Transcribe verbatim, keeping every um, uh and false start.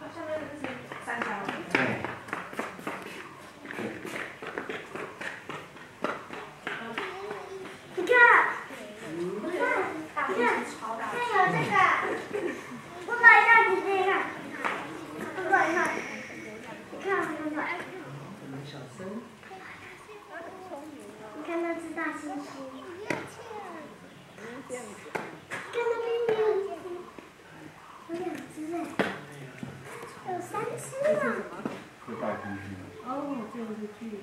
好像上面是三条。对。你看，你看，你看，还有这个，我买下你这个，我买下，你看，你看，你看那只大猩猩。 有三只呢。哦，这个是巨大。